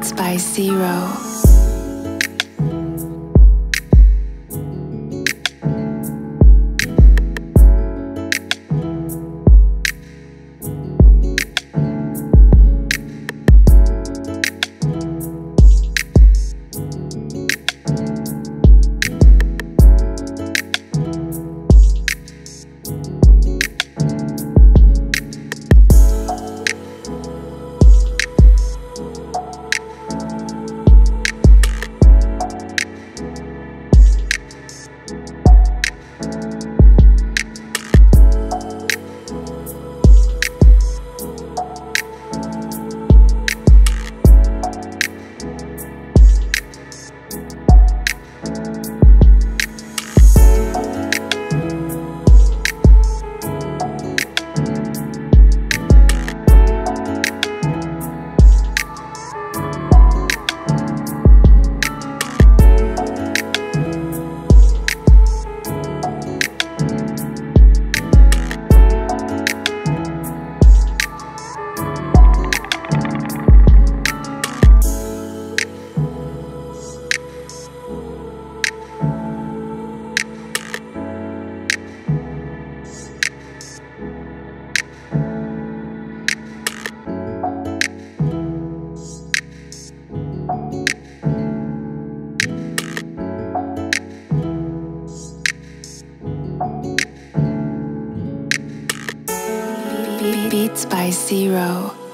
divides by zero. Beats by zero.